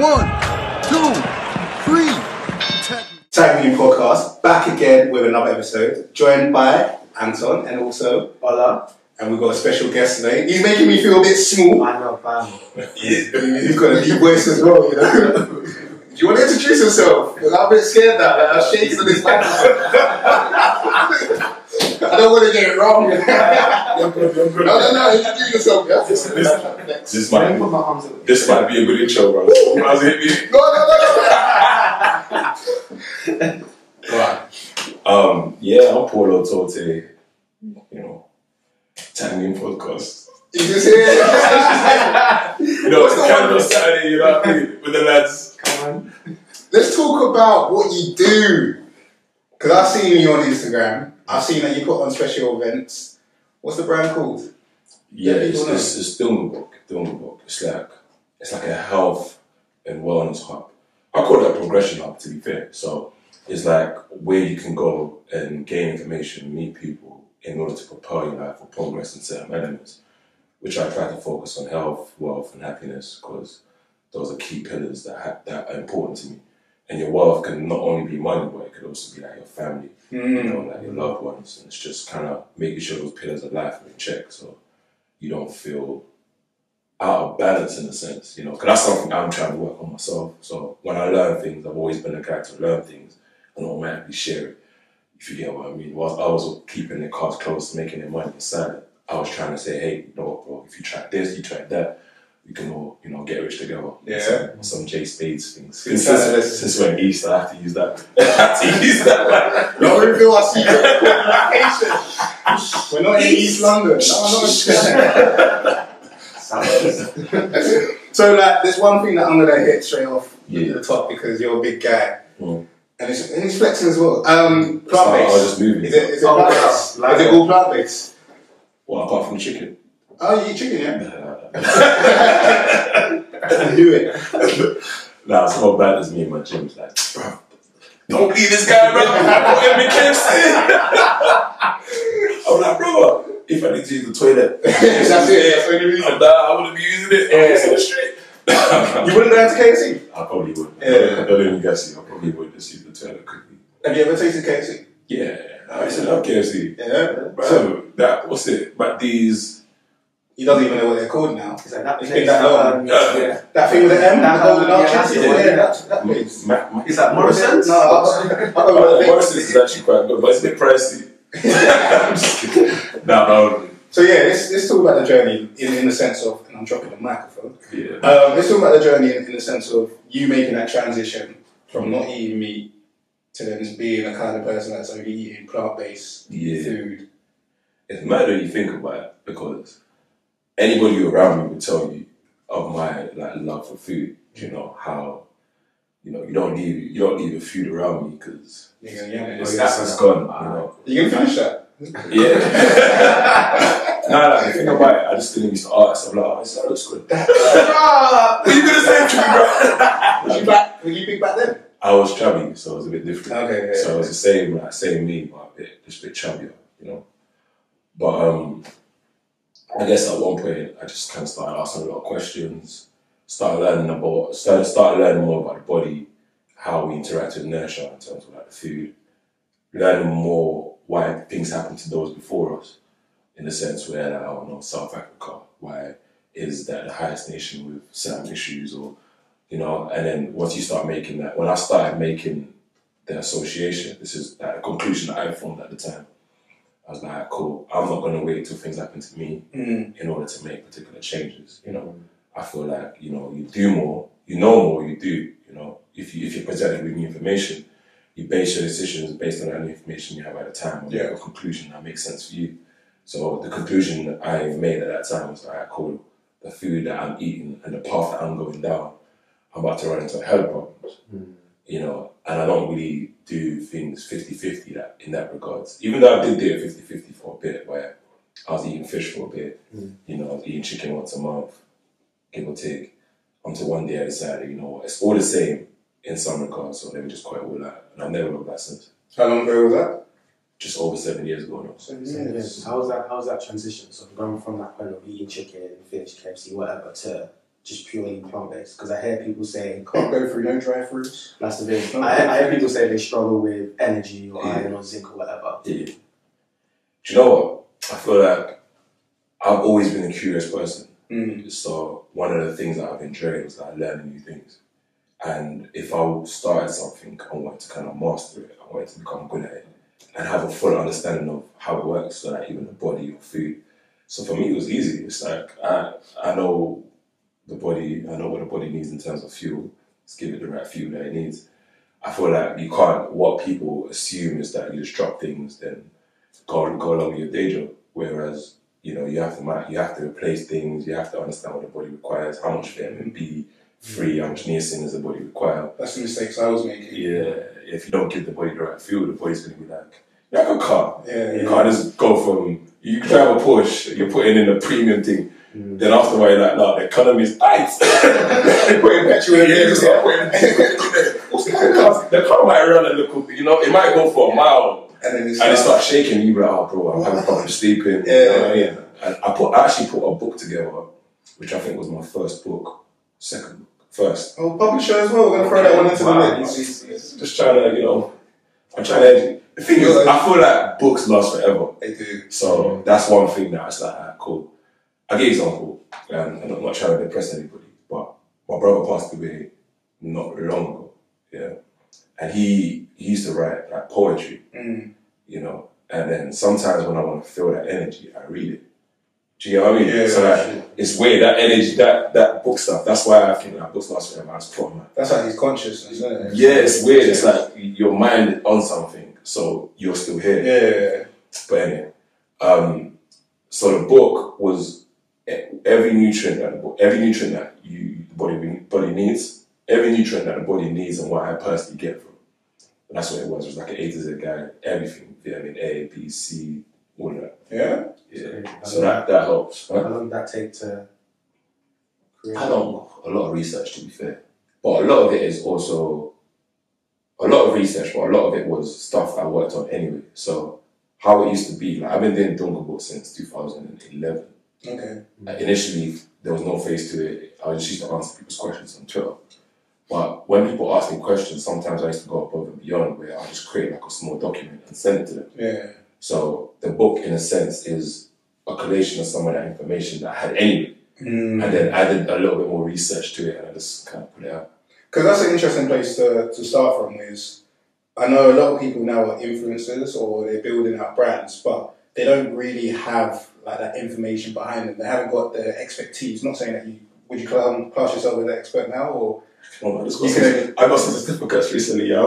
1, 2, 3. Tag Me In Podcast, back again with another episode, joined by Anton and also Ola. And we've got a special guest today. He's making me feel a bit small. I know, fam. He's got a deep voice as well, you know. Do you want to introduce yourself? Because I'm a bit scared now, like, I'm shaking on this microphone. I don't want to get it wrong. No, introduce yourself. Yeah? This might be a good intro, bro. No. Yeah, I'm Paul Otote. You know, Tag Me In Podcast. You just hear it. You know, it's kind of Saturday, you know what I mean? With the lads. Come on. Let's talk about what you do. Because I've seen you on Instagram. I've seen that you put on special events. What's the brand called? Yeah, it's Dungu Book. It's like a health and wellness hub. I call it a progression hub, to be fair. So it's like where you can go and gain information, meet people in order to propel your life for progress in certain elements, which I try to focus on health, wealth, and happiness, because those are key pillars that are important to me. And your wealth can not only be money, but it could also be like your family, you know, like your loved ones. And it's just kind of making sure those pillars of life are in check so you don't feel out of balance in a sense, you know, because that's something I'm trying to work on myself. So when I learn things, I've always been a guy to learn things and automatically share it, if you get what I mean. Whilst I was keeping the cards close, making their money inside, I was trying to say, hey, you know what, bro, if you tried this, you tried that, we can all, you know, get rich together. Yeah. Some J Spades things. Since we're in East, I have to use that. Don't reveal our secret. We're not in East London. No. So, like, there's one thing that I'm gonna hit straight off at the top because you're a big guy, and it's flexing as well. Plant based. Is it all plant based? Well, apart from chicken. Oh, you eat chicken, yeah? I knew it. Nah, it's not bad as me in my gym. It's like, bro, don't eat this guy, bro. I'm like, bro, if I need to use the toilet, I wouldn't be using it. Yeah. Straight. You wouldn't go to KFC? I probably would. Yeah. I don't even guess it. I probably would just use the toilet quickly. Have you ever tasted KFC? Yeah. I used to love KFC. Yeah. Bro, so, what's it? But these... He doesn't even know what they're called now. It's like that place. That thing with the M? That golden arches? That place. Is that Morrison's? No, Morrison's is actually quite good, but it's a bit pricey. I'm just kidding. So yeah, let's talk about the journey in the sense of, and I'm dropping the microphone. Yeah. Let's talk about the journey in the sense of you making that transition from not eating meat to then just being a kind of person that's only eating plant-based food. It's mad when you think about it, because anybody around me would tell you of my love for food. You know how, you know, you don't leave the food around me because it's gone. You know, you can finish that. Yeah. Nah, think about it. I just didn't use the arts. I'm like, oh, that looks good. What you gonna say to me, bro? Were you big back then? I was chubby, so it was a bit different. Okay. So I was the same, same me, but just a bit chubbier, you know. But I guess at one point I just kind of started asking a lot of questions, started learning more about the body, how we interact with nature in terms of the food, learning more why things happen to those before us, in the sense where, I don't know, South Africa, why is that the highest nation with certain issues, or, you know, and then once you start making that, when I started making the association, this is a conclusion that I formed at the time. I was like, cool, I'm not going to wait till things happen to me in order to make particular changes, you know. I feel like, you know, you do more, you know more, you do, you know. If you're presented with new information, you base your decisions based on that new information you have at the time, or a conclusion that makes sense for you. So the conclusion that I made at that time was like, cool, the food that I'm eating and the path that I'm going down, I'm about to run into health problems, you know, and I don't really do things 50-50 in that regards. Even though I did do it 50-50 for a bit, where I was eating fish for a bit, you know, I was eating chicken once a month, give or take, until one day I decided, you know what, it's all the same in some regards, so let me just quit all that. And I've never looked back since. How long ago was that? Just over 7 years ago now. 7 years. How was that transition? So going from that point of eating chicken, fish, KFC, whatever, to just purely plant-based? Because I hear people saying... Can't go through, no dry fruits. That's the thing. I hear people say they struggle with energy or iron or zinc or whatever. Yeah. Do you know what? I feel like I've always been a curious person. Mm. So one of the things that I've enjoyed was like learning new things. And if I started something, I wanted to kind of master it. I wanted to become good at it and have a full understanding of how it works, so like even the body or food. So for me, it was easy. It's like, I know the body, I know what the body needs in terms of fuel. Just give it the right fuel that it needs. I feel like you can't, what people assume is that you just drop things, then go along with your day job. Whereas, you know, you have to replace things, you have to understand what the body requires, how much vitamin B, free, how much niacin does the body require. That's the mistakes I was making. Yeah, if you don't give the body the right fuel, the body's going to be like a car. Yeah, you can't just go from, you drive a Porsche, you're putting in a premium thing, then after a while you're like, no, the economy is tight. Putting petrol in there, just like, the car might run a little bit, you know, it might go for a mile. And then it starts shaking, and you be like, oh, bro, I'm having problems sleeping. Yeah. And I actually put a book together, which I think was my first book, second book. First. Oh, publisher as well. We're going to throw that one into the mix. Just trying to, you know, I'm trying to... The thing is, I feel like books last forever. They do. So that's one thing that I was like, ah, cool. I give you an example. I'm not trying to depress anybody, but my brother passed away not very long ago. Yeah. And he used to write like poetry, you know. And then sometimes when I want to feel that energy, I read it. Do you know what I mean? Yeah, so like, it's weird, that energy, that book stuff. That's why I think that books last forever. It's put on that. That's like his consciousness, isn't it? Yeah, it's weird. It's like your mind on something, so you're still here. Yeah. But anyway, so the book was every nutrient that the body needs, and what I personally get from. And that's what it was. It was like an A to Z guide, everything. Vitamin A, B, C, all that. Yeah. So that helps. How long did that take to create? I don't know. A lot of research, to be fair. But a lot of it was stuff I worked on anyway. So how it used to be, like I've been doing Dungu Book since 2011. Okay. Like, initially, there was no face to it. I just used to answer people's questions on Twitter. But when people ask me questions, sometimes I used to go above and beyond where I just create like a small document and send it to them. Yeah. So the book, in a sense, is a collation of some of that information that I had anyway. And then added a little bit more research to it, and I just kind of put it out. Because that's an interesting place to start from is, I know a lot of people now are influencers or they're building out brands, but they don't really have like that information behind them. They haven't got the expertise. Not saying that would you class yourself as an expert now, or... Oh, I got some certificates recently, yeah.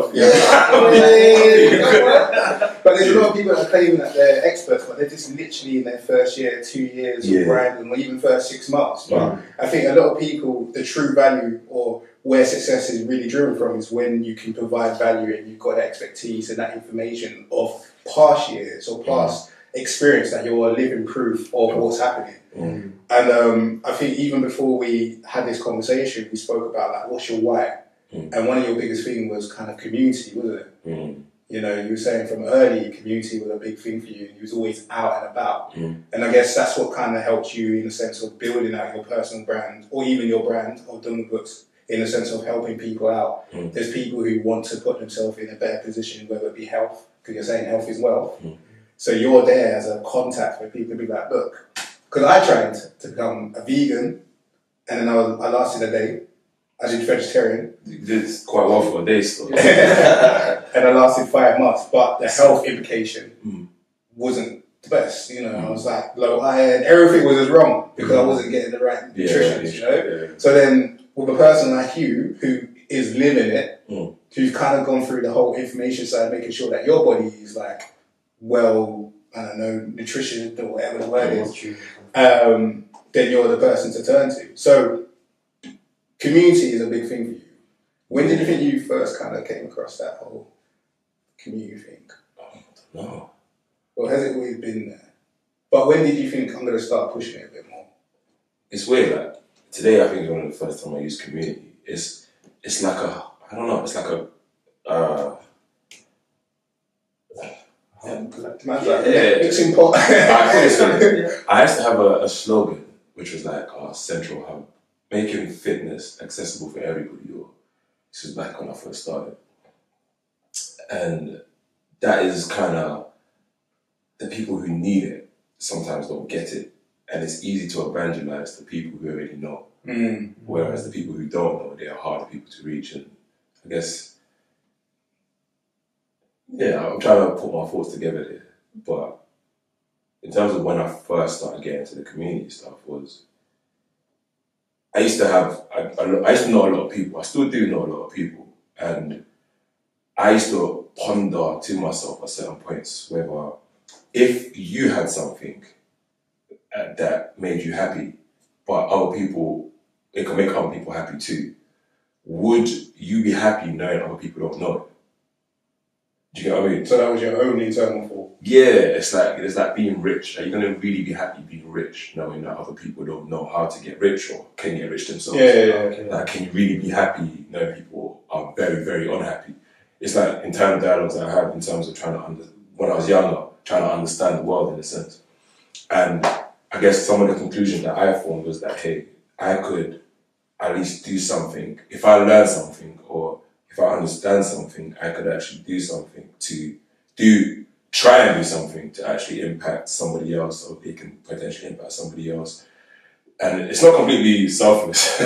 But there's a lot of people that are claiming that they're experts, but they're just literally in their first year, 2 years of branding, or even first 6 months. But I think a lot of people, the true value or where success is really driven from is when you can provide value and you've got that expertise and that information of past years or past experience that you're living proof of what's happening. And I think even before we had this conversation, we spoke about like, what's your why? And one of your biggest things was kind of community, wasn't it? You know, you were saying from early, community was a big thing for you. You was always out and about. And I guess that's what kind of helped you in the sense of building out your personal brand, or even your brand, or Dungu Books, in the sense of helping people out. There's people who want to put themselves in a better position, whether it be health, because you're saying health is wealth. So you're there as a contact for people to be like, look, because I tried to become a vegan, and then I lasted a day. I did vegetarian. You did quite well for a day still. And I lasted 5 months, but the health implication wasn't the best. You know, I was like low iron, everything was just wrong because I wasn't getting the right nutrition, you know? So then with a person like you who is living it, who's kind of gone through the whole information side, making sure that your body is like, well, I don't know, nutrition or whatever the word is, then you're the person to turn to. So community is a big thing for you. When did you think you first kind of came across that whole community thing? I don't know. Or has it always been there? But when did you think, I'm going to start pushing it a bit more? It's weird. Like, today I think it's one of the first time I use community. It's like a, I don't know, it's like a... mixing pot. I used to have a slogan, which was like our central hub. making fitness accessible for everybody, or this was back when I first started. And that is kind of, the people who need it sometimes don't get it. And it's easy to evangelize the people who already know. Mm. Whereas the people who don't know, they are harder people to reach. And I guess, yeah, I'm trying to put my thoughts together there. But in terms of when I first started getting into the community stuff was, I used to have, I used to know a lot of people. I still do know a lot of people. And I used to ponder to myself at certain points whether if you had something that made you happy, but other people, it can make other people happy too, would you be happy knowing other people don't know? Do you get what I mean? So that was your only internal thought? Yeah, it's like being rich. Like, you're going to really be happy being rich knowing that other people don't know how to get rich or can get rich themselves. Yeah. Like, can you really be happy knowing people are very, very unhappy? It's like internal dialogues that I have in terms of trying to when I was younger, trying to understand the world in a sense. And I guess some of the conclusion that I formed was that, hey, I could at least do something. If I learn something or if I understand something, I could actually do something to try and do something to actually impact somebody else, or they can potentially impact somebody else. And it's not completely selfless.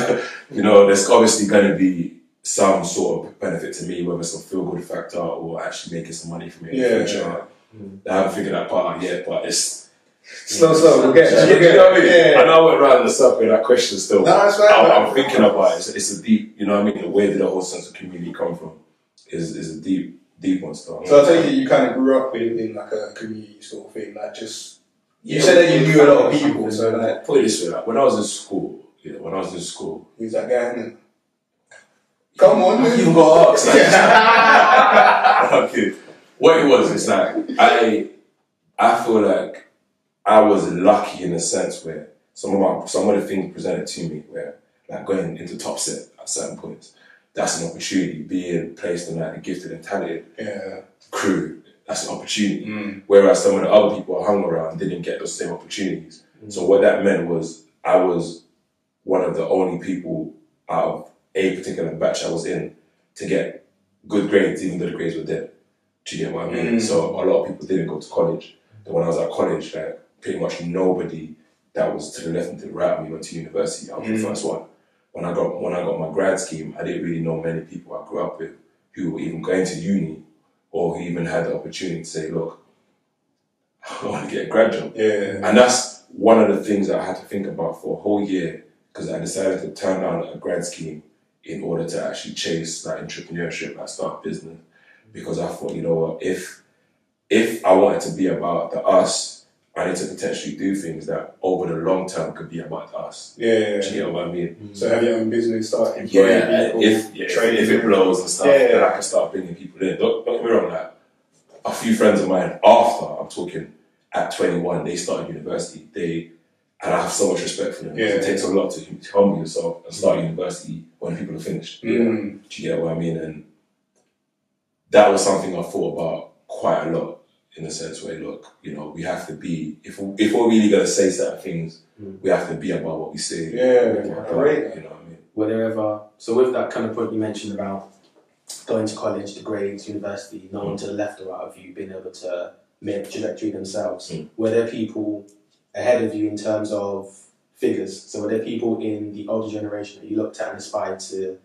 You know, there's obviously going to be some sort of benefit to me, whether it's a feel-good factor or actually making some money from it in the future. I haven't figured that part out yet, but it's... Slow, we'll get it. You know what I mean? Yeah. I know I went round the circle with that question still. No, that's right. I'm thinking about it. It's a deep, you know what I mean? The way that the whole sense of community come from is a deep, deep one still. So I take it you kind of grew up in like a community sort of thing, like just... You said that you knew a lot of people, so like... Put it this way, like, when I was in school... He was that guy, innit? Come on, man. You got asked. Okay. What it was, it's like, I feel like I was lucky in a sense where some of the things presented to me where, like, going into top set at certain points, that's an opportunity. Being placed in, like, the gifted and talented crew, that's an opportunity. Mm. Whereas some of the other people I hung around didn't get those same opportunities. Mm. So what that meant was I was one of the only people out of a particular batch I was in to get good grades, even though the grades were dead. Do you get what I mean? Mm. So a lot of people didn't go to college. And when I was at college, like, pretty much nobody that was to the left and to the right of me went to university. I was the first one. When I got my grad scheme, I didn't really know many people I grew up with who were even going to uni or who even had the opportunity to say, look, I want to get a grad job. Yeah. And that's one of the things that I had to think about for a whole year, because I decided to turn down a grad scheme in order to actually chase that entrepreneurship, that start business. Because I thought, you know what, if I wanted to be about the us, I need to potentially do things that over the long term could be about us. Yeah. Do you get what I mean? Mm-hmm. So have your own business, start employing people. If it blows and stuff, then I can start bringing people in. Don't get me wrong, like, a few friends of mine after, I'm talking at 21, they started university. And I have so much respect for them. Yeah. It takes a lot to humble yourself and start university when people are finished. Mm-hmm. Do you get what I mean? And that was something I thought about quite a lot. In a sense where, look, you know, we have to be, if we're really going to say certain things, we have to be about what we say. Right. You know what I mean? Whatever. So with that kind of point you mentioned about going to college, the grades, university, no one to the left or right of you being able to make a trajectory themselves, were there people ahead of you in terms of figures? So were there people in the older generation that you looked at and aspired to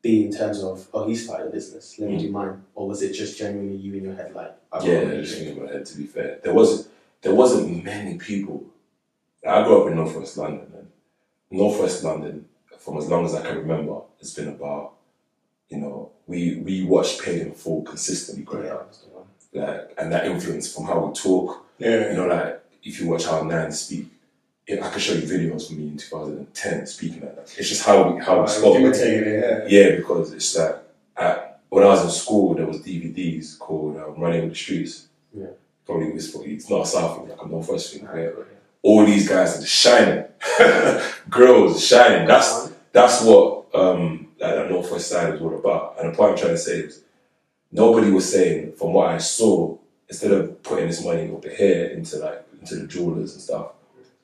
be in terms of, oh, he started a business, let me do mine? Or was it just genuinely you in your head, like, just in my head, to be fair. There wasn't many people. Like, I grew up in Northwest London, and Northwest London, from as long as I can remember, it's been about, you know, we watched Paid in Full consistently growing up. Like, and that influence from how we talk, you know, like, if you watch how Nan speak, I could show you videos from me in 2010 speaking like that. It's just how we spoke. Yeah, because it's like, when I was in school, there was DVDs called Running With The Streets. Yeah. Probably it's not a South thing, like a Northwest thing. Right? All these guys are just shining. Girls shining. That's what like that Northwest side was all about. And the point I'm trying to say is, nobody was saying, from what I saw, instead of putting this money over here into the jewelers and stuff,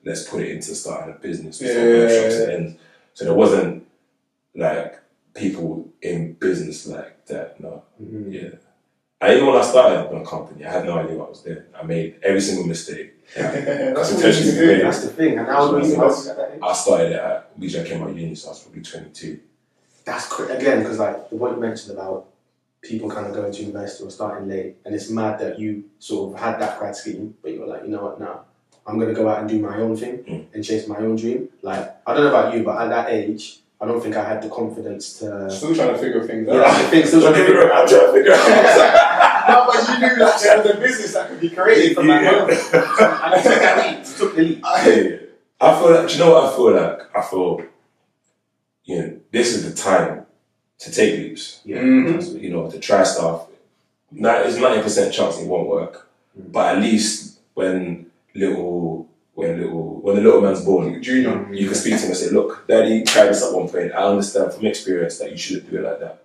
let's put it into starting a business. Yeah. So there wasn't like people in business like that. No, mm-hmm. yeah. I even when I started my company, I had no idea what I was doing. I made every single mistake. Like, that's the thing. And how old were you at that age? I started at I came out of uni, so I was probably 22. That's quick again, because like what you mentioned about people kind of going to university or starting late, and it's mad that you sort of had that grad scheme, but you were like, you know what, now I'm gonna go out and do my own thing and chase my own dream. Like, I don't know about you, but at that age, I don't think I had the confidence to. Still trying to figure things out. Yeah, still trying to figure it out. No, but you knew that there was a business that could be created from that moment. I took the leap. I feel like, do you know what I feel like? I feel, you know, this is the time to take leaps. Yeah. Mm-hmm. You know, to try stuff. It's 90% chance it won't work, but at least when the little man's born, junior, you can speak to him and say, "Look, Daddy tried this at one point. I understand from experience that you shouldn't do it like that."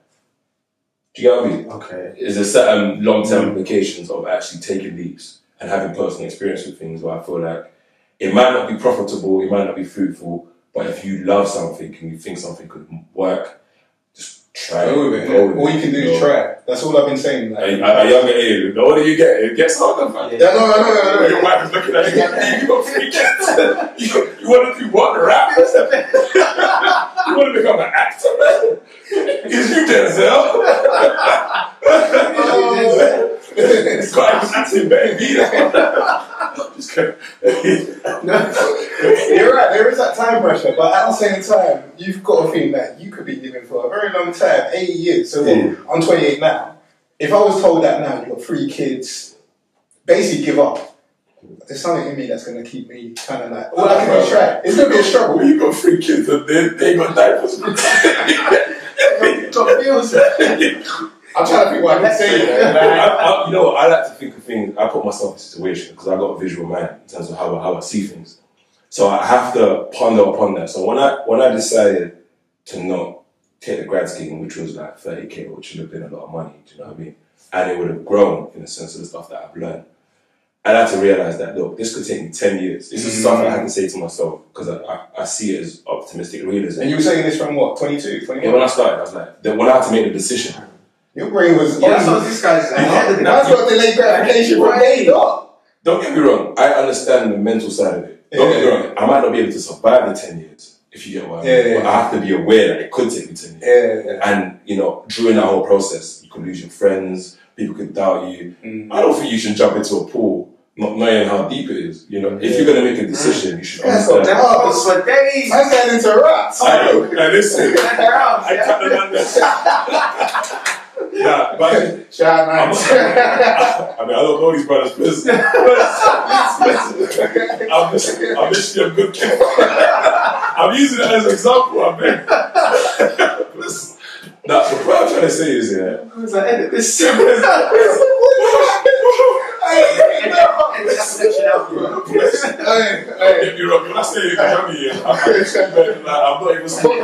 Do you get what I mean? Okay. There's a certain long-term implications of actually taking leaps and having personal experience with things where I feel like it might not be profitable, it might not be fruitful, but if you love something and you think something could work, just try it. All you can do is try it. That's all I've been saying. Like, at a younger age, the older you get, it gets harder, man. Yeah, no. Your wife is looking at you, you got 3 kids. You want to do what? Rap or something? You want to become an actor, man? Is you Denzel? It's quite an acting baby. Just kidding. You're right, there is that time pressure, but at the same time, you've got to think that you could be living for a very long time, 80 years. So I'm 28 now. If I was told that now, you've got 3 kids, basically give up. There's something in me that's going to keep me kind of like, all I can try. It's going to be a struggle. You've got 3 kids and they got diapers. I'm trying to think what I can say. You know what? I like to think of things. I put myself in a situation because I've got a visual mind in terms of how I see things. So I have to ponder upon that. So when I decided to not take the grad scheme, which was like 30k, which would have been a lot of money, do you know what I mean? And it would have grown in the sense of the stuff that I've learned. I had to realise that, look, this could take me 10 years. This is stuff I had to say to myself because I see it as optimistic realism. And you were saying this from what, 22, 21? Yeah, when I started, I was like, when I had to make the decision. Your brain was... Yeah, that's what this guy's like. That's what delayed gratification was made up. Don't get me wrong, I understand the mental side of it. Don't get me wrong, I might not be able to survive the 10 years, if you get what I mean. But I have to be aware that it could take me 10 years. And, you know, during that whole process, you could lose your friends, people could doubt you. I don't think you should jump into a pool not knowing how deep it is, you know. If you're going to make a decision, you should understand. For days. I'm going into rocks. I know. Now listen. I cut the man. Nah, but shout out. I mean, I don't know these brothers. Listen. I'm just a good kid. I'm using it as an example. I mean, listen. No, what I'm trying to say is, I edit this shit. Don't get me wrong, when I say it, I'm not even smoking.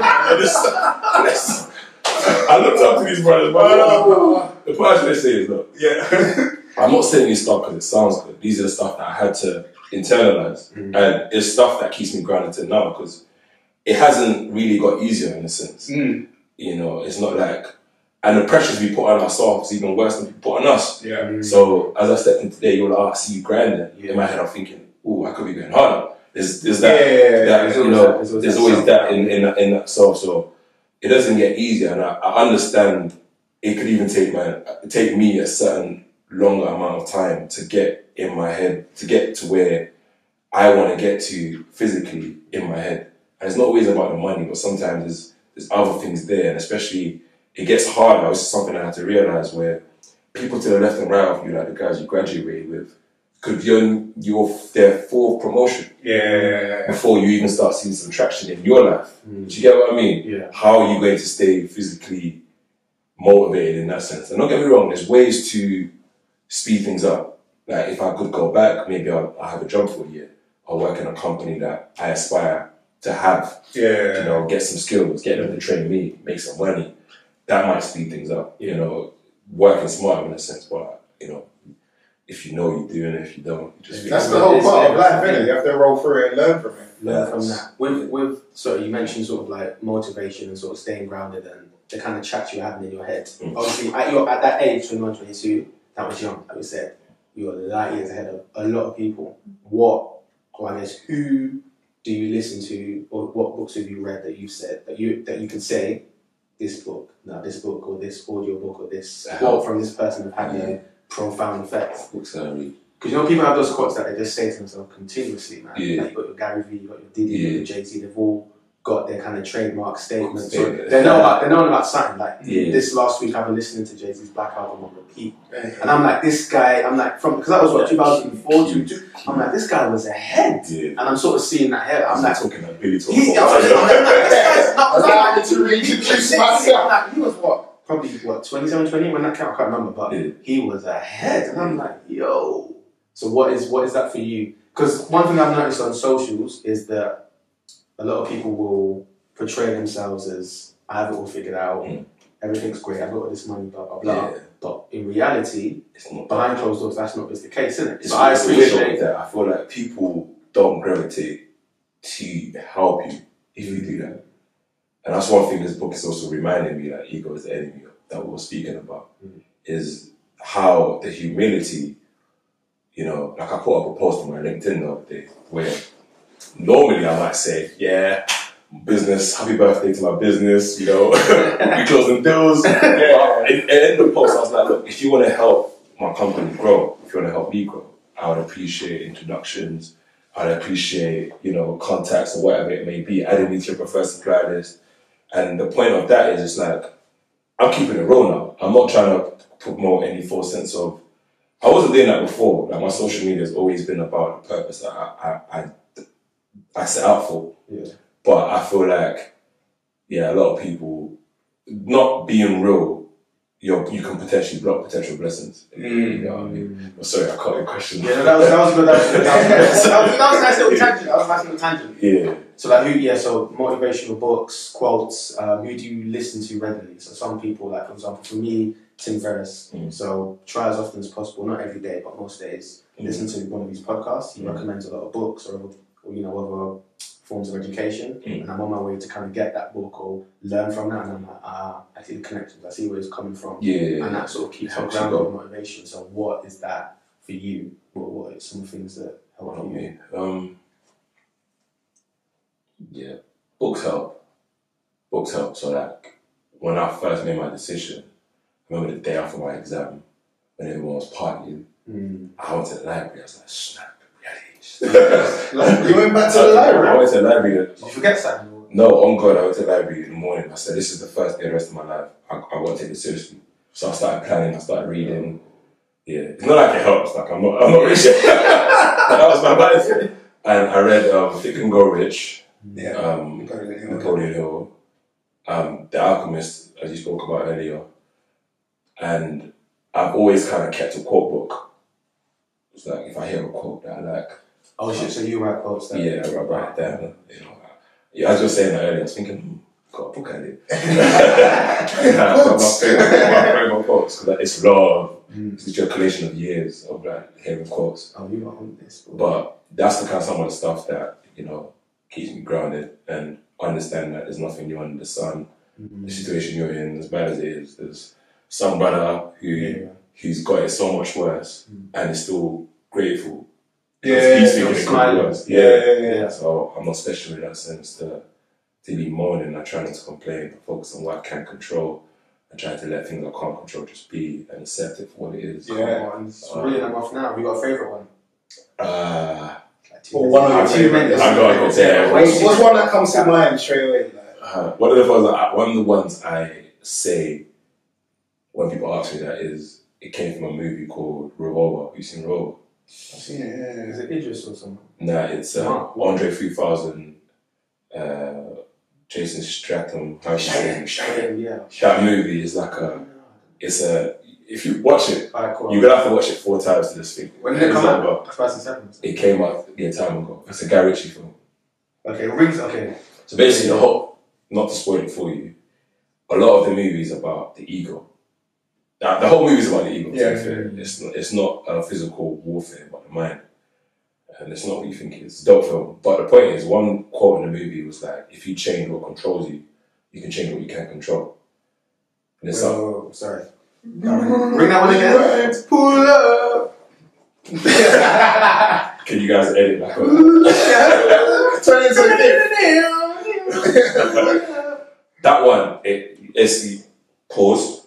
I looked up to these brothers, but the point I'm trying to say is, look, I'm not saying this stuff because it sounds good. These are the stuff that I had to internalize. And it's stuff that keeps me grounded to now because it hasn't really got easier in a sense. You know, it's not like, and the pressures we put on ourselves is even worse than people put on us. So as I stepped in today, you're like, I see you grinding. In my head, I'm thinking, oh, I could be going harder. There's always that in that self. So it doesn't get easier, and I understand it could even take me a certain longer amount of time to get in my head, to get to where I want to get to physically in my head. And it's not always about the money, but sometimes there's other things there, and especially it gets harder. It's something I had to realise where people to the left and right of you, like the guys you graduated with, could be on their 4th promotion before you even start seeing some traction in your life. Do you get what I mean? How are you going to stay physically motivated in that sense? And don't get me wrong, there's ways to speed things up. Like if I could go back, maybe I'll have a job for a year. I'll work in a company that I aspire to have, you know, get some skills, get them to train me, make some money. That might speed things up, you know, working smarter in a sense, but, you know, if you know, you do, and if you don't, you just... That's the whole part of life, isn't it? You have to roll through it and learn from it. Learn from that. So you mentioned sort of like motivation and sort of staying grounded and the kind of chat you were having in your head. Mm. Obviously, at that age, 21, 22, that was young, like we said. You were light years ahead of a lot of people. Who do you listen to, or what books have you read that you've said, that you can say, this book, now this book, or this audio book, or this quote from this person have had a profound effect? Books I read. Because you know, people have those quotes that they just say to themselves continuously, man. Yeah. Like you've got your Gary Vee, you've got your Diddy, you've got your Jay-Z, they've all got their kind of trademark statements. So they're known about something. Like this last week, I've been listening to Jay-Z's Black Album on repeat. And I'm like, this guy, because that was what, 2004, I'm like, this guy was ahead. Yeah. And I'm sort of seeing that head. I'm like, talking about Billy Talk. I'm like, this guy's not reintroduce myself. Like, he was probably 27, 28 when that count, I can't remember, but he was ahead. And I'm like, yo. So what is that for you? Because one thing I've noticed on socials is that a lot of people will portray themselves as, I have it all figured out, everything's great, I've got all this money, blah, blah, blah. Yeah. But in reality, behind closed doors, that's not just the case, isn't it? It's I appreciate that. I feel like people don't gravitate to help you if you do that. And that's one thing this book is also reminding me, like Ego is the Enemy, that we were speaking about, is how the humility, you know, like I put up a post on my LinkedIn the other day where normally I might say, business, happy birthday to my business, you know, we closing deals. In the post, I was like, look, if you want to help my company grow, if you want to help me grow, I would appreciate introductions. I'd appreciate, you know, contacts or whatever it may be, adding me to your preferred supply list. And the point of that is, it's like, I'm keeping it real now. I'm not trying to promote any false sense of, I wasn't doing that before. Like, my social media has always been about the purpose that I set out for. Yeah. But I feel like, a lot of people, not being real, you can potentially block potential blessings. You know what I mean? Well, sorry, I caught your question. Yeah, that was good. That was a nice little tangent. Yeah. So like, so motivational books, quotes, who do you listen to regularly? So some people, like for example, for me, Tim Ferriss. So try as often as possible, not every day, but most days, listen to one of these podcasts. He recommends a lot of books or you know, other forms of education, and I'm on my way to kind of get that book or learn from that, and I'm like, I see the connections, I see where it's coming from, and that sort of keeps up grounded motivation. So what is that for you? What are some things that help you? Books help. Books help. So like, when I first made my decision, I remember the day after my exam, when everyone was partying, I went to the library, I was like, snap. Like, you went back to the library? I went to the library. Did you forget something? No, on God, I went to the library in the morning. I said, this is the first day of the rest of my life. I won't take it seriously. So I started planning, I started reading. Yeah. It's not like it helps, like I'm not rich yet. That was my mindset. And I read Think and Grow Rich, Napoleon Hill, The Alchemist, as you spoke about earlier. And I've always kind of kept a quote book. It's like, if I hear a quote that I like, oh shit, so you write quotes then? Yeah, I write down. You know, I was just saying that earlier, I was thinking, I've got a book at it. My favorite quotes, because like, it's long. It's just a collection of years of like hearing quotes. Oh, you are on this. But that's the kind of some of the stuff that, you know, keeps me grounded and understand that there's nothing new under the sun. The situation you're in, as bad as it is, there's some brother who's got it so much worse and is still grateful. So I'm not special in that sense to be moaning and trying not to complain, but focus on what I can control and try to let things I can't control just be and accept it for what it is. So reading them off now. Have you got a favourite one? What's one that comes to mind straight away? One of the ones I say when people ask me that is, it came from a movie called Revolver. Have you seen Revolver? Is it Idris or something? Nah, it's Andre 3000, Jason Statham. That movie is like if you watch it, you're gonna have to watch it 4 times to this thing. When did it come out? 2007. It came out a time ago. It's a Guy Ritchie film. Okay, rings. Okay. So basically, the whole, not to spoil it for you, a lot of the movies about the ego. The whole movie is about the ego. Yeah. It's not a physical warfare, but the mind. And it's not what you think it is. Dope film. But the point is, one quote in the movie was like, if you change what controls you, you can change what you can't control. And it's like, sorry. Bring that one again. Words, pull up. Can you guys edit that? Turn it into a thing. That one, it's paused.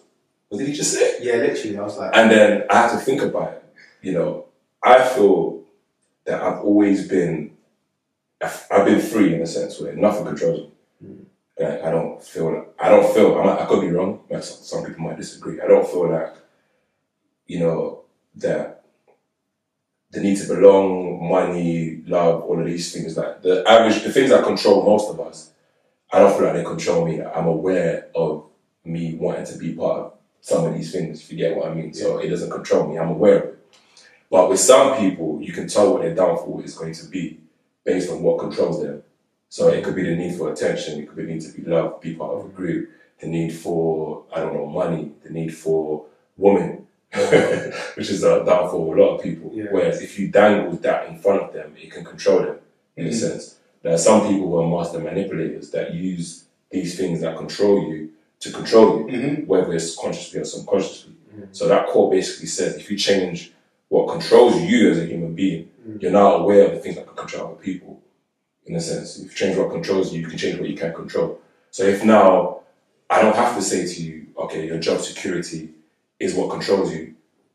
What did he just say? Yeah, literally. I was like, and then I had to think about it. You know, I feel that I've always been, I've been free in a sense where nothing controls me. Like, I don't feel, I could be wrong, like some people might disagree. I don't feel like, you know, that the need to belong, money, love, all of these things, like the things that control most of us, I don't feel like they control me. I'm aware of me wanting to be part of some of these things, if you get what I mean. Yeah. So it doesn't control me, I'm aware of it. But with some people, you can tell what their downfall is going to be based on what controls them. So it could be the need for attention, it could be the need to be loved, be part of a group, the need for, I don't know, money, the need for women, which is a downfall for a lot of people. Yeah. Whereas if you dangle that in front of them, it can control them, in a sense. There are some people who are master manipulators that use these things that control you to control you, whether it's consciously or subconsciously. So that quote basically says, if you change what controls you as a human being, you're now aware of the things that can control other people. In a sense, if you change what controls you, you can change what you can't control. So if now, I don't have to say to you, okay, your job security is what controls you.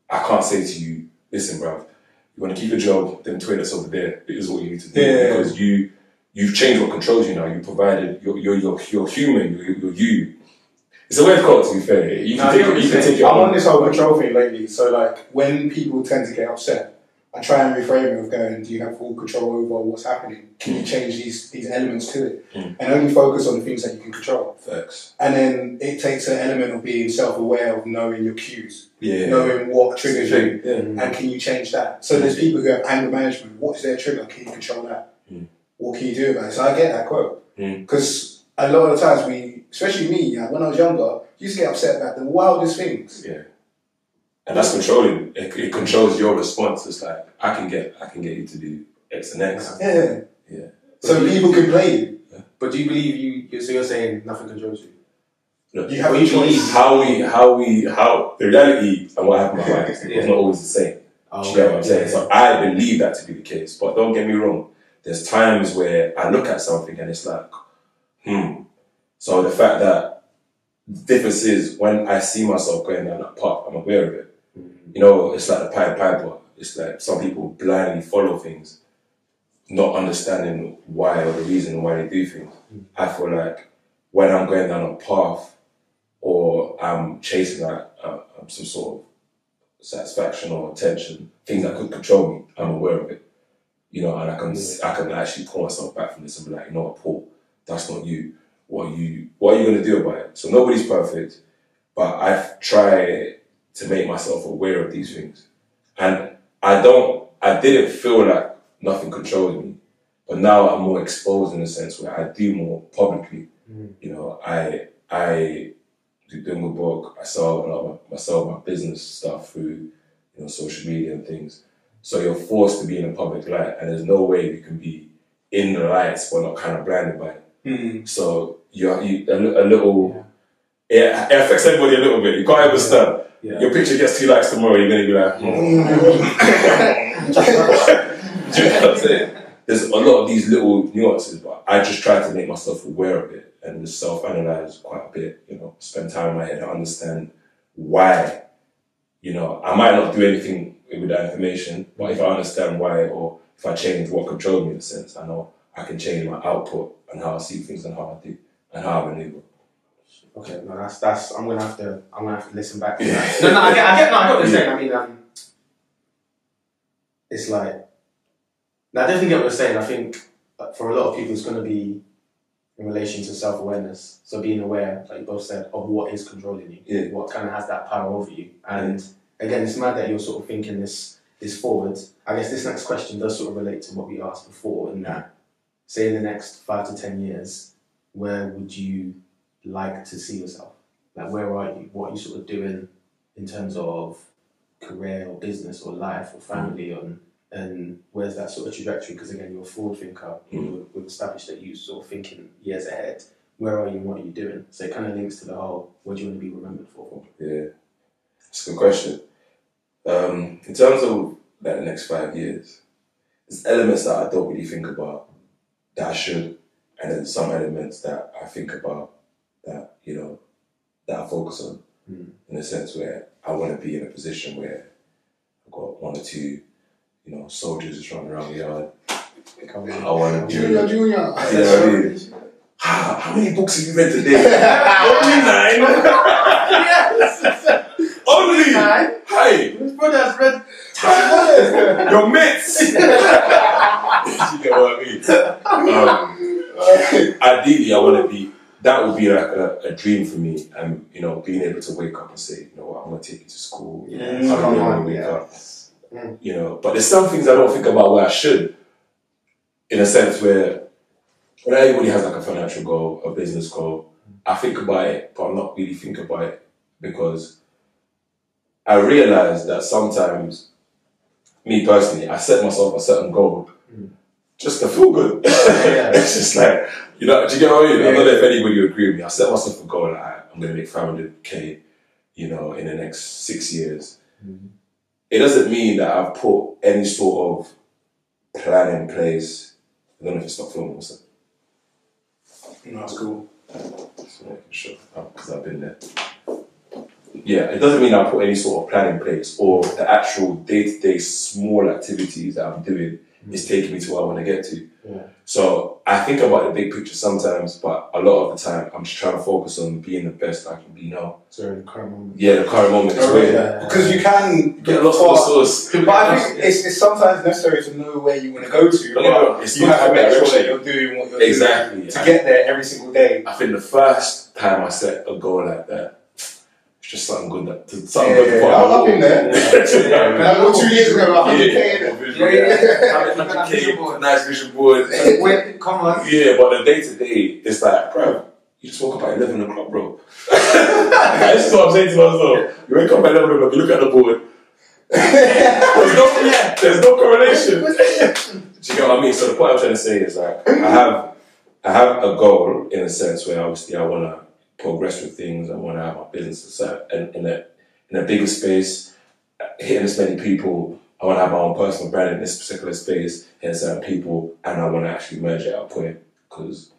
I can't say to you, listen, bruv, you want to keep your job, then toilets over there, it is what you need to do. Yeah. Because you've changed what controls you now. You provided, you're human, you're you. It's a weird quote, to be fair. You can take it. I'm on this whole control thing lately. So like, when people tend to get upset, I try and reframe it with going, do you have full control over what's happening? Can you change these elements to it? And only focus on the things that you can control. Facts. And then it takes an element of being self-aware of knowing your cues, knowing what triggers you, and can you change that? So there's people who have anger management. What is their trigger? Can you control that? What can you do about it? So I get that quote. Because a lot of the times we, especially me, like when I was younger, used to get upset about the wildest things. Yeah. And that's controlling. It controls your response. It's like, I can get you to do X and X. Yeah. So people can play you. Yeah. But do you believe so you're saying nothing controls you? No. You have a choice. How the reality and what happened behind it is not always the same. Do you get what I'm saying? So I believe that to be the case. But don't get me wrong. There's times where I look at something and it's like, So the fact that the difference is when I see myself going down that path, I'm aware of it. You know, it's like the Pied Piper. It's like some people blindly follow things, not understanding why or the reason why they do things. I feel like when I'm going down a path or I'm chasing that some sort of satisfaction or attention, things that could control me, I'm aware of it. You know, and I can actually pull myself back from this and be like, you know what, Paul, that's not you. What are you going to do about it? So nobody's perfect, but I've tried to make myself aware of these things. And I didn't feel like nothing controlled me, but now I'm more exposed in a sense where I do more publicly. You know, I do Dungu Book, I sell a lot of my business stuff through, you know, social media and things. So you're forced to be in the public light and there's no way you can be in the lights but not kind of blinded by it. So it affects everybody a little bit. You can't ever stand. Yeah. Your picture gets 2 likes tomorrow, you're going to be like, Do you know what I'm saying? There's a lot of these little nuances, but I just try to make myself aware of it and just self-analyze quite a bit, you know, spend time in my head to understand why, you know, I might not do anything with that information, but if I understand why or if I change what controls me in a sense, I know I can change my output and how I see things and how I do and how I maneuver. Okay, no, that's. I'm gonna have to listen back to that. No, I get what you're saying. I mean, it's like, I definitely get what you're saying. I think for a lot of people, it's gonna be in relation to self-awareness. So being aware, like you both said, of what is controlling you, what kind of has that power over you. And again, it's mad that you're sort of thinking this forward. I guess this next question does sort of relate to what we asked before, in that, say in the next 5 to 10 years, where would you like to see yourself? Like, where are you? What are you sort of doing? in terms of career or business or life or family, and where's that sort of trajectory? Because again, you're a forward thinker. We've established that you're sort of thinking years ahead. Where are you and what are you doing? So it kind of links to the whole, what do you want to be remembered for? Yeah, that's a good question. In terms of like the next 5 years, there's elements that I don't really think about that I should, and then some elements that I think about that, you know, that I focus on, in a sense where I want to be in a position where I've got one or two, you know, soldiers just running around the yard. I want to junior. You know what I mean? How many books have you read today? Only 9. Yes. Only 9. Hey, this brother has read 10 books. Your mates. You know what I mean? Ideally, I want to be. That would be like a dream for me, and you know, being able to wake up and say, you know what, I'm gonna take you to school. I don't want to wake up. You know, but there's some things I don't think about where I should. In a sense where, when everybody has like a financial goal, a business goal, I think about it, but I'm not really thinking about it because I realize that sometimes, me personally, I set myself a certain goal just to feel good. It's just like, you know, do you get what I mean? I don't know if anybody would agree with me. I set myself a goal like I'm going to make 500K, you know, in the next 6 years. It doesn't mean that I've put any sort of plan in place. I don't know if it's not filming or something. No, that's cool. Just making sure, because I've been there. Yeah, it doesn't mean I put any sort of plan in place or the actual day-to-day small activities that I'm doing is taking me to where I want to get to. So I think about the big picture sometimes, but a lot of the time I'm just trying to focus on being the best I can be now. So the current moment. Yeah, the current moment. Because you can get lost in the source. But I think it's sometimes necessary to know where you want to go to. You have to make sure that you're doing what you're doing to get there every single day. I think the first time I set a goal like that, just something good. I've been there. I know 2 years ago, I had nice vision board. Come on. Yeah, but the day to day, it's like, bro, you just woke up at 11 o'clock, bro. That's what I'm saying to myself. You wake up at 11 o'clock, you look at the board. There's no correlation. Do you get what I mean? So the point I'm trying to say is like, I have a goal in a sense where obviously I want to progress with things. I want to have my business in a bigger space, hitting as many people. I want to have my own personal brand in this particular space, hitting certain people, and I want to actually merge it at a point because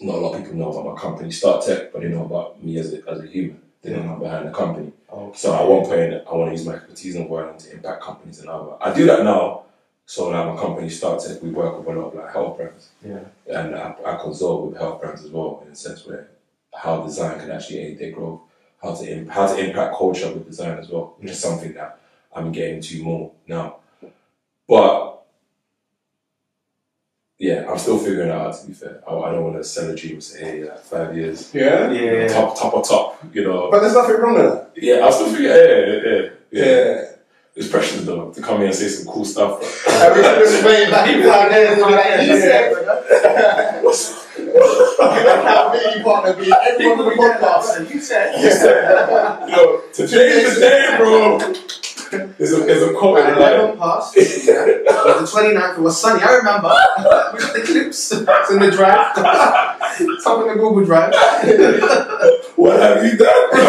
not a lot of people know about my company, StartTech, but they know about me as a human. They don't know I'm behind the company. So at one point, I want to use my expertise and work to impact companies and other. I do that now. So like my company StartTech, we work with a lot of like health brands, and I consult with health brands as well in a sense where how design can actually aid their growth, how to impact culture with design as well, which is something that I'm getting to more now. But yeah, I'm still figuring it out, to be fair. I don't want to sell a dream and say, hey, like 5 years. Top, you know. But there's nothing wrong with that. Yeah, I'm still figuring yeah. It's precious though, to come here and say some cool stuff. How big you want to be? Everyone on the podcast. You said. Yo, today is the day, bro. There's a quote in the line. The 29th, it was sunny. I remember. We got the clips. It's in the drive. It's up in the Google Drive. What have you done, bro?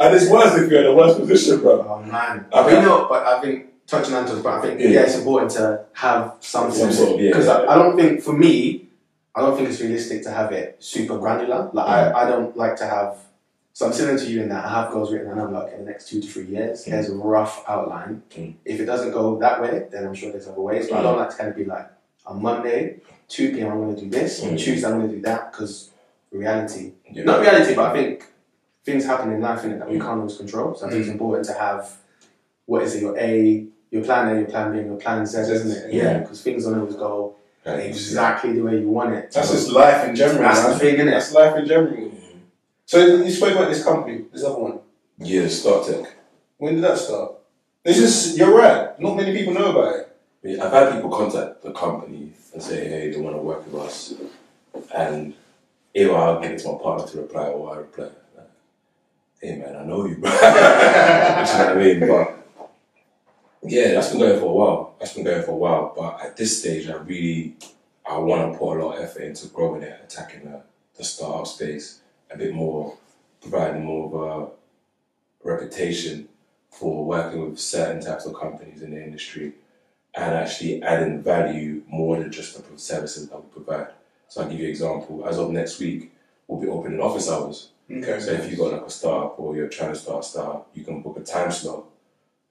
And it's worse if you're in a worse position, bro. Oh, man. I think it's important to have some sort of, because I don't think, for me, I don't think it's realistic to have it super granular. Like I don't like to have, so I'm similar to you in that I have goals written and I'm like, in the next 2 to 3 years, there's a rough outline. If it doesn't go that way, then I'm sure there's other ways. But I don't like to kind of be like, on Monday, 2 p.m. I'm going to do this, on Tuesday I'm going to do that, because reality, not reality, but I think things happen in life that we can't always control. So I think it's important to have, what is it, your plan A, your plan B, and your plan Z, isn't it? Yeah, because things don't always go exactly the way you want it. That's just life in general. That's the thing, isn't it? That's life in general. So you spoke about this company, this other one. Yeah, StartTech. When did that start? It's just, you're right, not many people know about it. Yeah, I've had people contact the company and say, hey, they want to work with us. And either I'll get it to my partner to reply or I reply. hey man, I know you, bro. You know what I mean? But yeah, that's been going for a while. But at this stage, I want to put a lot of effort into growing it, attacking the startup space a bit more, providing more of a reputation for working with certain types of companies in the industry and actually adding value more than just the services that we provide. So I'll give you an example. As of next week, we'll be opening office hours. Okay. So if you've got like a startup or you're trying to start a startup, you can book a time slot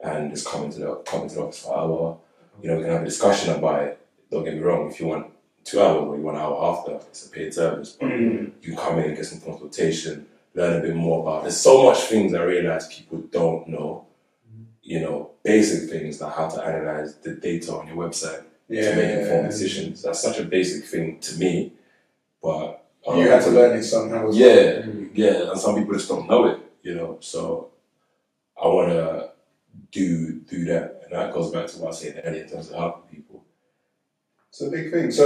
and just come into the office for an hour. You know, we can have a discussion about it. Don't get me wrong, if you want 2 hours or you want an hour after, it's a paid service. But you can come in and get some consultation, learn a bit more about it. There's so much things I realize people don't know. You know, basic things like how to analyze the data on your website to make informed decisions. That's such a basic thing to me, but you had to learn it somehow as well. And some people just don't know it, you know. So I want to do that, and that goes back to what I was saying earlier in terms of helping people. It's a big thing. So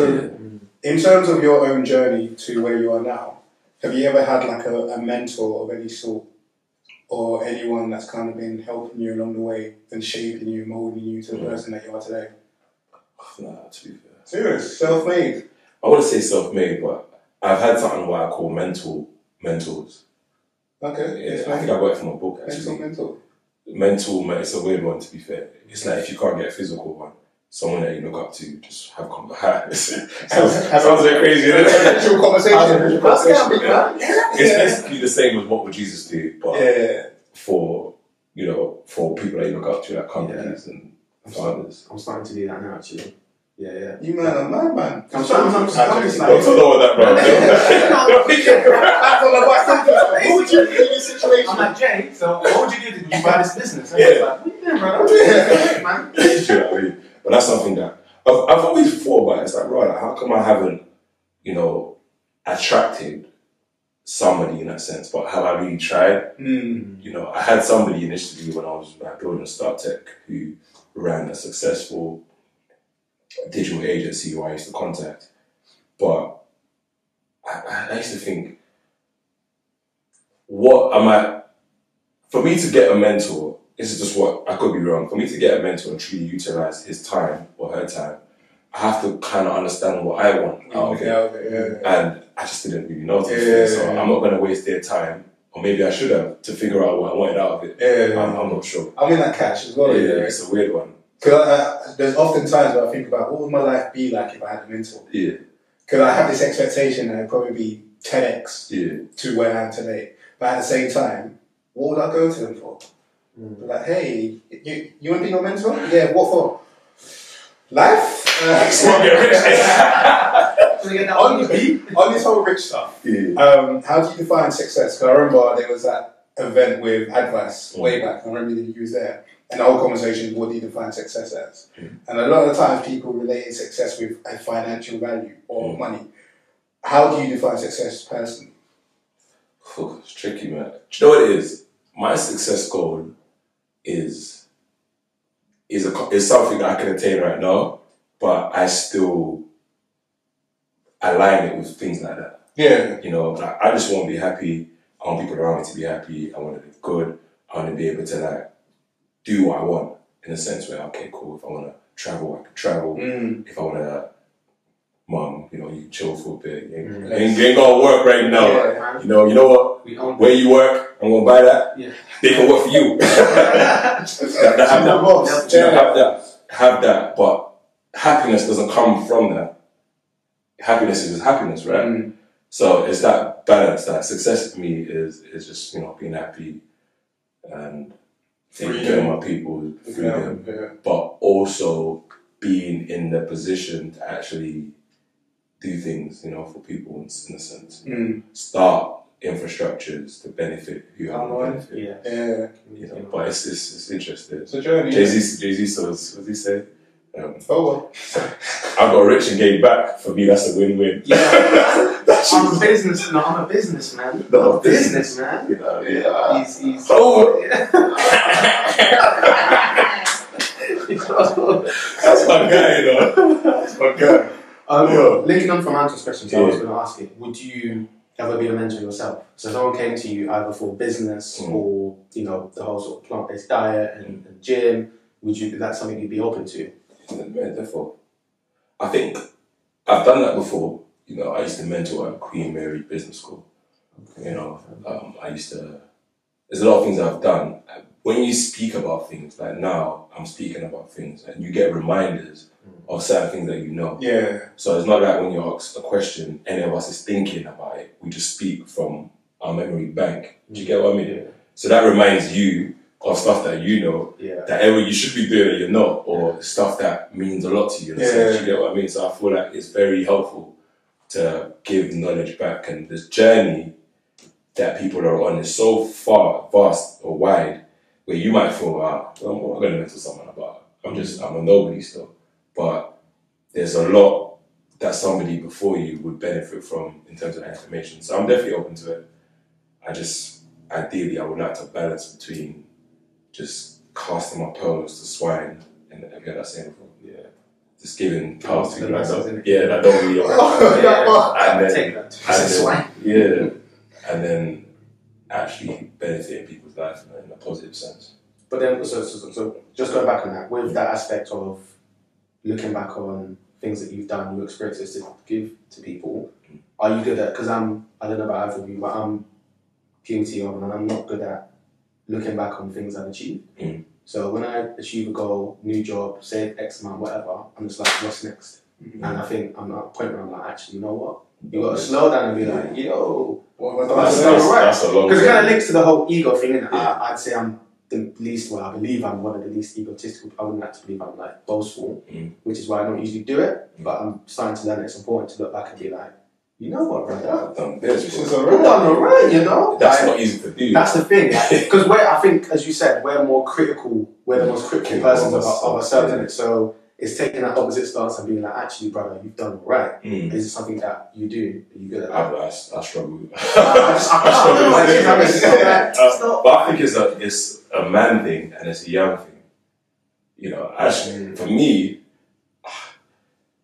in terms of your own journey to where you are now, have you ever had like a mentor of any sort? Or anyone that's kind of been helping you along the way and shaping you, moulding you to the person that you are today? Nah, to be fair. Serious, self-made. I wouldn't say self-made, but I've had something what I call mentors. Okay. Yeah, I think I got it from a book actually. Mental, it's a weird one to be fair. It's like if you can't get a physical one, someone that you look up to, just have conversation. Sounds like crazy, isn't it? Conversation. It's basically the same as what would Jesus do, but for people that you look up to, like companies and fathers. I'm starting to do that now, actually. Yeah. You man, I'm mad, man. Sometimes I'm not know that, bro. What would you do in this situation? I'm like, Jay, so what would you do to buy this business? And I was like, man. It's true, I mean. But that's something that I've always thought about. It's like, right, how come I haven't, attracted somebody in that sense? But have I really tried? You know, I had somebody initially when I was building StartTech who ran a successful digital agency who I used to contact. But I used to think, for me to get a mentor, this is just what I could be wrong. For me to get a mentor and truly utilize his time or her time, I have to kind of understand what I want out of it. And I just didn't really know. I'm not going to waste their time, or maybe I should have, to figure out what I wanted out of it. I'm not sure. I'm in that catch as well. It's a weird one. Because there's often times where I think about what would my life be like if I had a mentor. Because I have this expectation that it'd probably be 10x to where I am today. But at the same time, what would I go to them for? Like, hey, you want to be my mentor? Yeah, what for? Life? On this whole rich stuff, how do you define success? Because I remember there was that event with advice way back, I remember you was there, and the whole conversation is what do you define success as? And a lot of times people relate success with a financial value or money. How do you define success personally? It's tricky, man. Do you know what it is? My success goal is something that I can attain right now, but I still align it with things like that. You know, like, I just want to be happy. I want people around me to be happy. I want to live good. I want to be able to like do what I want in a sense where, okay, cool. If I want to travel, I can travel. If I want to, mom, you can chill for a bit. You ain't gonna work right now. You know what? Where you work, I'm gonna buy that. They can work for you. Have that. But happiness doesn't come from that. Happiness is just happiness, right? So it's that balance. That success to me is just being happy and taking care of my people, freedom, but also being in the position to actually do things, for people in a sense. Start infrastructures to benefit who haven't benefit. But it's interesting. It's a journey. Jay-Z says, what does he say? I got rich and gave back. For me, that's a win-win. I'm a businessman. You know, He's that's my guy, That's my guy. Linking on from Anton's question, I was going to ask it. Would you ever be a mentor yourself? So someone came to you either for business or, you know, the whole sort of plant-based diet and gym, is that something you'd be open to? Therefore, I think I've done that before. You know, I used to mentor at Queen Mary Business School. Okay. You know, I used to, there's a lot of things I've done. When you speak about things, like now I'm speaking about things and you get reminders of certain things that you know. Yeah. So it's not like when you ask a question, any of us is thinking about it. We just speak from our memory bank. Do you get what I mean? Yeah. So that reminds you of stuff that you know, that you should be doing that you're not, or stuff that means a lot to you. In a sense. Do you get what I mean? So I feel like it's very helpful to give knowledge back. And this journey that people are on is so far, vast or wide, where you might feel, well, I'm going to mentor someone about it. I'm a nobody still. But there's a lot that somebody before you would benefit from in terms of that information. So I'm definitely open to it. I just, ideally, I would like to balance between just casting my pearls to swine, and I've got that saying before. Yeah. Just giving pearls to people. That don't really. And then, swine. Yeah. And then actually benefiting people's life in a positive sense. But then, so just going back on that, with that aspect of looking back on things that you've done, your experiences to give to people, are you good at, because I don't know about either of you, but I'm guilty of, and I'm not good at looking back on things I've achieved. So when I achieve a goal, new job, save X amount, whatever, I'm just like, what's next? And I think I'm at a point where I'm like, actually, you know what? You got to slow down and be like, yo, what am I doing right? Because it kind of links to the whole ego thing, and I'd say I'm the least, well, I believe I'm one of the least egotistical. I wouldn't like to believe I'm like boastful, which is why I don't usually do it, but I'm starting to learn it's important to look back and be like, you know what, brother? I've done this. This is alright, you know? That's like, not easy to do. That's the thing. Because I think, as you said, we're the most critical persons of ourselves, isn't it? So it's taking that opposite stance and being like, actually, brother, you've done alright. Is it something that you do? Are you good at that? I struggle with it. But I think it's a man thing and it's a young thing. You know, actually, for me,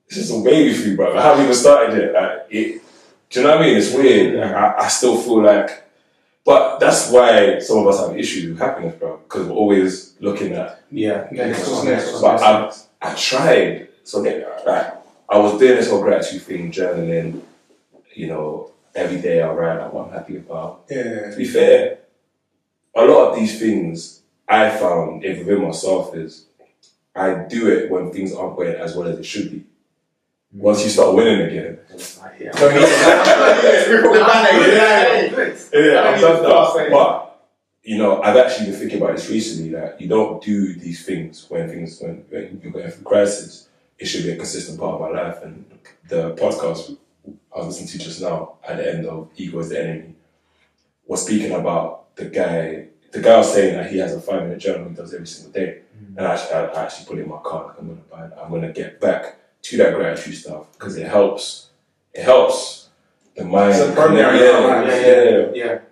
this is a baby for you, brother. I haven't even started yet. Do you know what I mean? It's weird. Like, I still feel like, but that's why some of us have issues with happiness, bro, because we're always looking at next. But I tried. So I was doing this whole gratitude thing, journaling. You know, every day I write like what I'm happy about. Yeah. To be fair, a lot of these things I found within myself is I do it when things aren't going as well as it should be. Once you start winning again. But, you know, I've actually been thinking about this recently, that you don't do these things when you're going through crisis. It should be a consistent part of my life. And the podcast I was listening to just now at the end of Ego is the Enemy was speaking about the guy was saying that he has a 5-minute journal he does every single day. And I actually put it in my car, like, I'm going to buy it. I'm going to get back to that gratitude stuff, because it helps the mind. It's a primary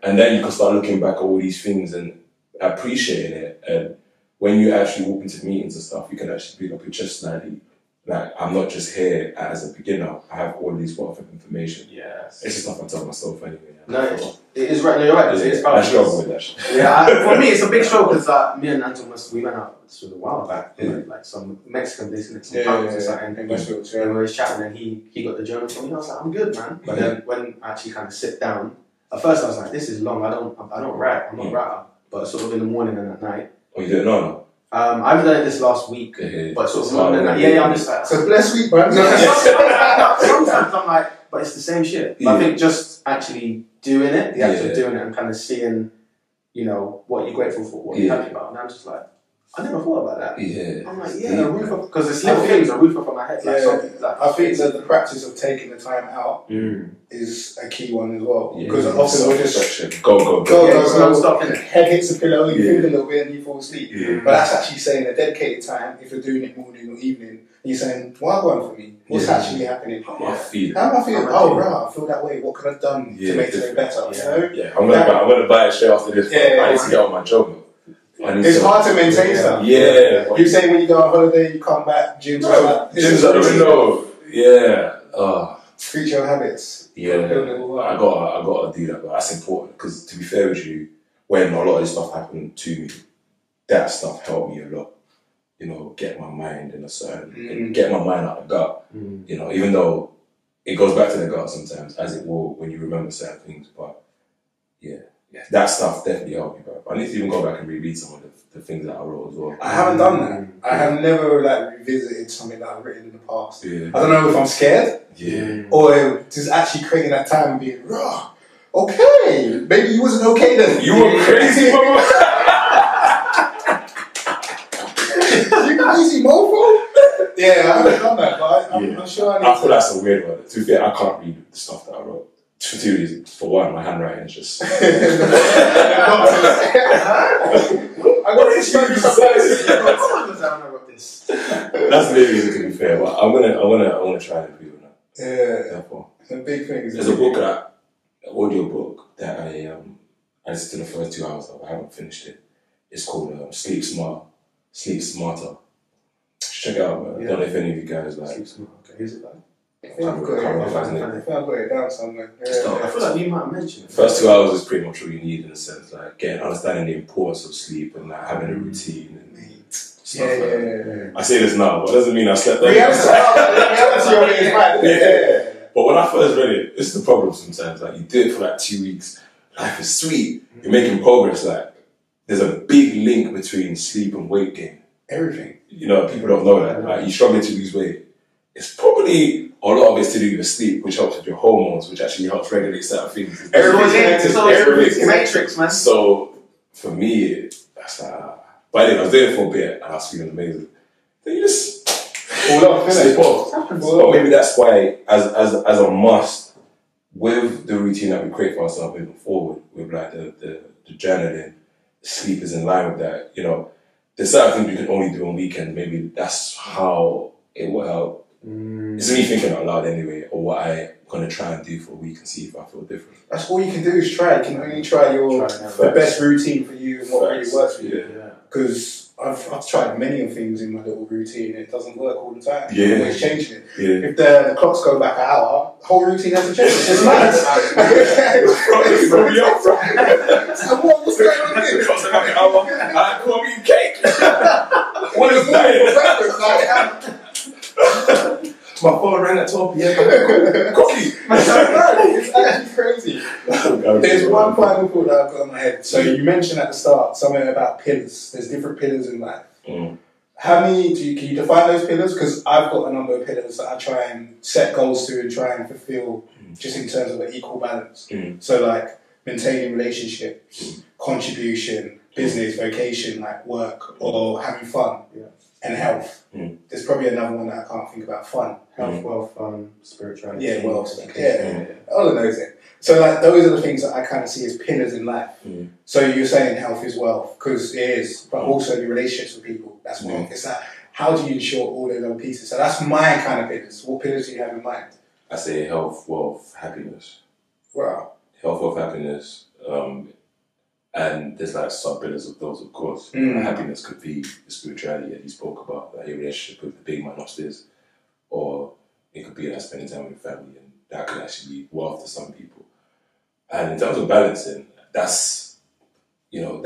And then you can start looking back at all these things and appreciating it. And when you actually walk into meetings and stuff, you can actually pick up your chest slightly. Like, I'm not just here as a beginner. I have all these wealth of information. Yes. It's just stuff I tell myself anyway. It is right. No, you're right. It's I struggle with that. For me, it's a big struggle because me and Anton, we went out a while back, like some Mexican business and we were chatting, and he got the journal for me. I was like, I'm good, man. But then when I actually kind of sit down, at first I was like, this is long. I don't write. I'm not a writer. But sort of in the morning and at night. Oh, you didn't know? I haven't done it this last week, but sort of more than that. I'm just like, so bless week, bro. Sometimes I'm like, but it's the same shit. But I think just actually doing it, doing it, and kind of seeing, you know, what you're grateful for, what you're happy about. And I'm just like, I never thought about that. I'm like, the roof off, because it's little things, a roof off of my head. I think that the practice of taking the time out is a key one as well. Because often we're just go, non-stop. Head hits a pillow, you feel a little bit, and you fall asleep. But that's actually saying a dedicated time. If you're doing it morning or evening, and you're saying, "What one for me? What's actually happening? How am I feeling? Oh, right, I feel that way. What could I have done to make it better?" I'm gonna buy it straight after this. I need to get on my job. It's hard to maintain stuff. You say when you go on holiday, you come back, gym's out the window. Create your habits. I gotta do that, but that's important because to be fair with you, when a lot of this stuff happened to me, that stuff helped me a lot. You know, get my mind in a certain, get my mind out of the gut. You know, even though it goes back to the gut sometimes, as it will when you remember certain things. But yeah, that stuff definitely helped me, bro. I need to even go back and reread some of the things that I wrote as well. I haven't done that. I have never like revisited something that I've written in the past. I don't know if I'm scared. Or just actually creating that time and being raw. Okay, maybe you wasn't okay then. You were crazy, mama. Crazy mofo? Yeah, I haven't done that, but I'm not sure I need to. I feel that's a weird one. To be fair, I can't read the stuff that I wrote. For two reasons. For one, my handwriting is just... I got this That's the main reason, to be fair, but I wanna try and improve on that. Therefore, it's a big thing. There's a book that, an audio book that I listened to the first 2 hours of. I haven't finished it. It's called Sleep Smarter. Check it out, man. I don't know if any of you guys like. Sleep Smarter. Okay, is it like? I think I've got it down somewhere. I feel like you might mention it. First 2 hours is pretty much what you need in a sense, like understanding the importance of sleep and like having a routine and stuff I say this now, but it doesn't mean I slept over. But when I first read it, this is the problem sometimes. Like you do it for like 2 weeks, life is sweet, you're making progress. Like there's a big link between sleep and weight gain. Everything. You know, people don't know that. Like you struggle to lose weight. It's probably a lot of it's to do with sleep, which helps with your hormones, which actually helps regulate certain things. Everyone's connected. Everything's matrix, man. So for me, that's like, but anyway, I was doing it for a bit, and I was feeling amazing. Then you just slip off. But maybe that's why, as a must, with the routine that we create for ourselves moving forward, with like the journaling, sleep is in line with that. You know, there's certain things we can only do on weekends. Maybe that's how it will help. It's me thinking out loud anyway, or what I'm going to try and do for a week and see if I feel different. That's all you can do is try. You can only try the best routine for you and what really works for you. Because I've tried many things in my little routine and it doesn't work all the time. I'm always changing it. If the clocks go back an hour, the whole routine has to change. It's just nice. What's going on here? The clocks go back an hour. I call me cake. What is that? My phone rang at 12 PM. Cookie! It's actually crazy. There's one final thought that I've got in my head. So you mentioned at the start something about pillars. There's different pillars in life. How many can you define those pillars? Because I've got a number of pillars that I try and set goals to and try and fulfill just in terms of an equal balance. So like maintaining relationships, contribution, business, vocation, like work, or having fun. And health. There's probably another one that I can't think about. Fun. Health, wealth, spirituality. All of those things. So like, those are the things that I kind of see as pillars in life. So you're saying health is wealth, because it is, but also your relationships with people, that's wealth. It's like, how do you ensure all those other pieces? So that's my kind of pillars. What pillars do you have in mind? I say health, wealth, happiness. Wow. Health, wealth, happiness. And there's like sub-pillars of those, of course. Happiness could be the spirituality that you spoke about, like your relationship with the big man upstairs, or it could be like spending time with your family, and that could actually be wealth to some people. And in terms of balancing, that's a goal.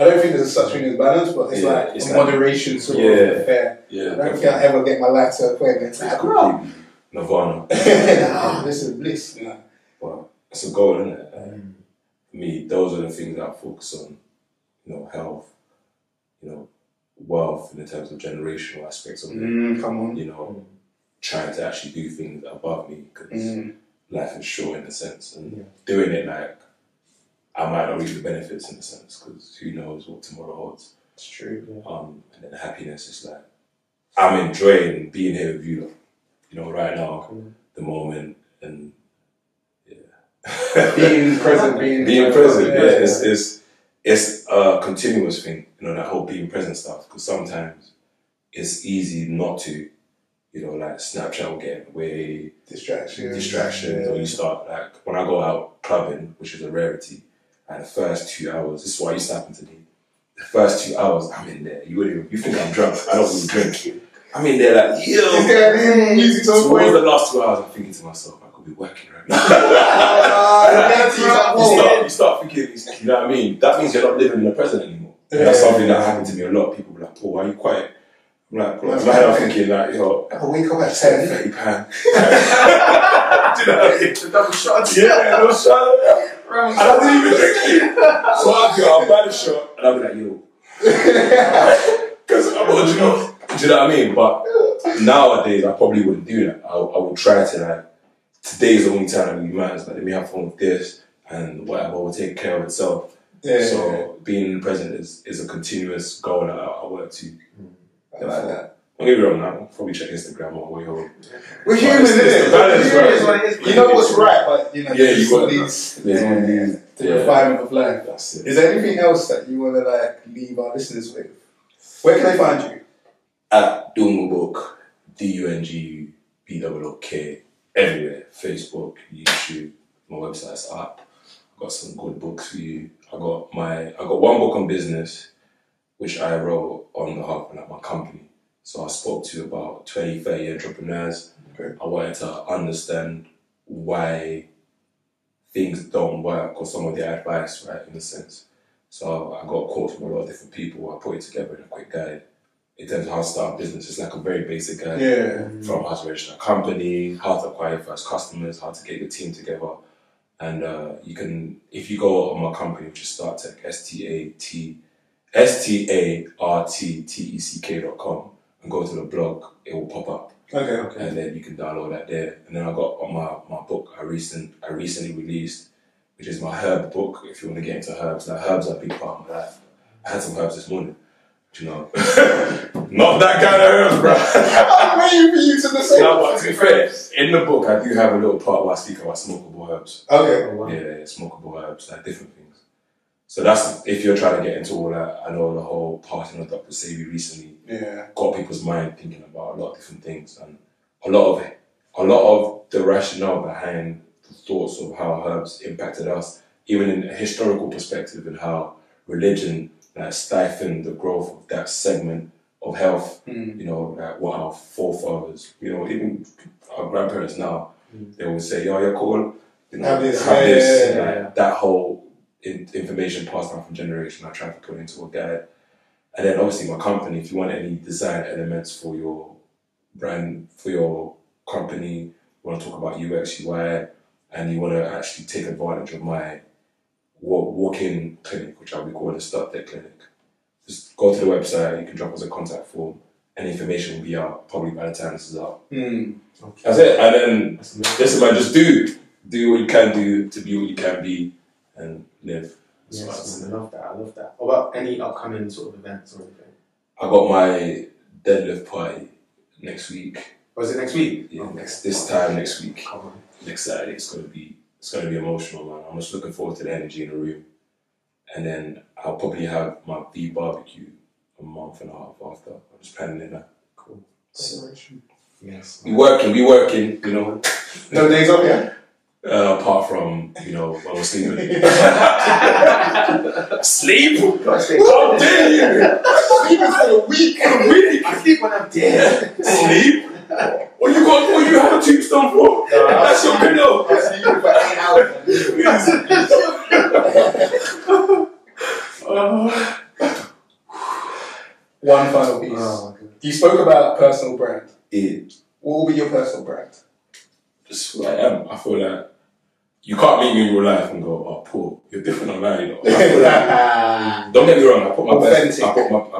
I don't think there's such thing as balance, but it's like it's moderation sort of affair. I don't think I'll ever get my life to a point where it's like, Nirvana. This is bliss. Well, it's a goal, isn't it? Me, those are the things that I focus on, health, wealth in terms of generational aspects of it. Trying to actually do things above me, because life is short in a sense, and doing it like I might not reap the benefits in a sense, because who knows what tomorrow holds. It's true. And then happiness is like I'm enjoying being here with you, right now, the moment, and. being present. It's a continuous thing, that whole being present stuff, because sometimes it's easy not to, like Snapchat will get away, distractions, or you start, like when I go out clubbing, which is a rarity, and the first 2 hours, this is why you snap into me, the first 2 hours I'm in there, you think I'm drunk, I don't really drink, I'm in there like, yo. Over the last 2 hours, I'm thinking to myself, I could be working right now. you start thinking, you know what I mean? That means you're not living in the present anymore. Yeah. That's something that happened to me a lot. People were like, Paul, why are you quiet? I'm like, Paul, I'm thinking like, yo, I'll wake up at 10, £30. Do you know what I mean? The double shot. Yeah, double shot. And I didn't even drink it. So I'll buy the shot, and I'll be like, yo. Because I'm original. Do you know what I mean? But nowadays, I probably wouldn't do that. I would try to, like, today's the only time that we matters. Like, let me have fun with this and whatever will take care of itself. Yeah, so, being in the present is a continuous goal that I work to. I like that. Don't get me wrong, I'll probably check Instagram on the way home. We're humans, isn't it? Right. You know what's right, but you know, you got the refinement of life. That's it. Is there anything else that you want to, like, leave our listeners with? Where can they find you? At Dungu Book, DUNGUBOOK, everywhere. Facebook, YouTube, my website's up. I've got some good books for you. I got one book on business, which I wrote on behalf of my company. So I spoke to about 20, 30 entrepreneurs. Okay. I wanted to understand why things don't work or some of their advice, right, in a sense. So I got quotes from a lot of different people. I put it together in a quick guide. In terms of how to start a business, it's like a very basic guide. Yeah. From how to register a company, how to acquire first customers, how to get your team together. And you can, if you go on my company, which is StartTech, StartTech.com, and go to the blog, it will pop up. Okay. And then you can download that there. And then I got on my book I recently released, which is my herb book, if you want to get into herbs. Now, herbs are a big part of my life. I had some herbs this morning. You know, not that kind of herbs, bro. I'm ready for you to the same. No, but to be fair, in the book, I do have a little part where I speak about smokable herbs. Okay. Oh, wow. Yeah, smokable herbs, like different things. So that's, if you're trying to get into all that, I know the whole passing of Dr. Sebi recently got people's mind thinking about a lot of different things, and a lot of the rationale behind the thoughts of how herbs impacted us, even in a historical perspective, and how religion like stifling the growth of that segment of health, you know, like what our forefathers, you know, even our grandparents now, they will say, "Yo, you're cool, you know, have this." That whole information passed down from generation. I try to put into a guide, and then obviously my company. If you want any design elements for your brand, for your company, you want to talk about UX, UI, and you want to actually take advantage of my walk-in clinic, which I'll be calling a StartTech clinic. Just go to the website, you can drop us a contact form, and information will be out probably by the time this is out. Okay. That's it. And then, listen, man, just do what you can do to be what you can be and live. Yes, I love that. What about any upcoming sort of events or anything? I got my deadlift party next week. Oh, is it next week? Yeah, next week. Come on. Next Saturday, it's going to be emotional, man. I'm just looking forward to the energy in the room. And then I'll probably have my V barbecue a month and a half after. I'm just planning it out. Cool. Celebration. Yes. We working, you know. No days off, yeah? Apart from, you know, when we're sleeping. Sleep? How dare you? Sleep is for the week. I sleep when I'm dead. Sleep? What you have a tombstone for? That's your window. I'll see you for 8 hours. One final piece. Oh, you spoke about personal brand. Yeah. What will be your personal brand? Just who I am. I feel like you can't meet me in real life and go, "Oh, Paul, you're different online." You know? I feel like, don't get me wrong. I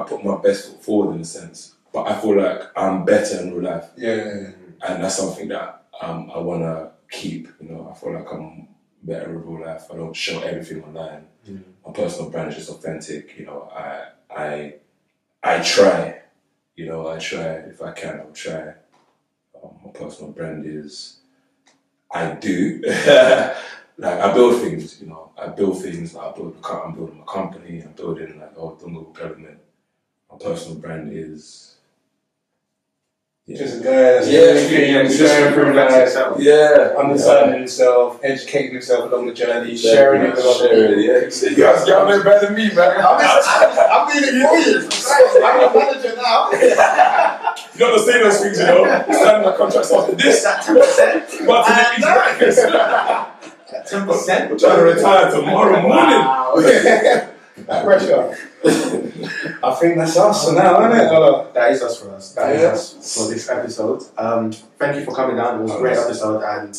put my best foot forward in a sense. But I feel like I'm better in real life. Yeah. And that's something that I want to keep. You know, I feel like I'm better in real life. I don't show everything online. Mm. My personal brand is just authentic. You know, I try. You know, I try. If I can, I'll try. My personal brand is I do. Like, I build things, you know. I build things. Like, I'm building my company. I'm building, like, the whole Dungu government. My personal brand is... Just a guy that's understanding himself, educating himself along the journey, sharing it. Y'all know better than me, man. I've been in years. I'm a manager now. You don't say those things, you know. Sign my contracts after this. But to 10%. We're trying to retire tomorrow morning. That pressure. I think that's us for now, isn't it? That is us for us. That is us for this episode. Thank you for coming down. It was a great episode, and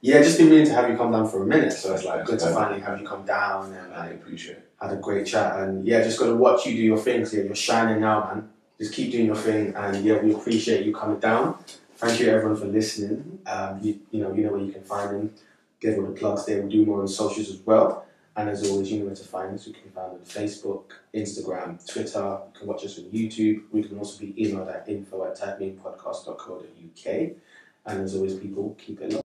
yeah, just been meaning to have you come down for a minute. So it's like good to finally have you come down, and I appreciate it. Had a great chat, and yeah, just gotta watch you do your thing. So yeah, you're shining now, man. Just keep doing your thing, and yeah, we appreciate you coming down. Thank you everyone for listening. You know where you can find them. Give all the plugs there. We'll do more on socials as well. And as always, you know where to find us. You can find us on Facebook, Instagram, Twitter. You can watch us on YouTube. We can also be emailed at info@tagmeinpodcast.co.uk. And as always, people, keep it locked.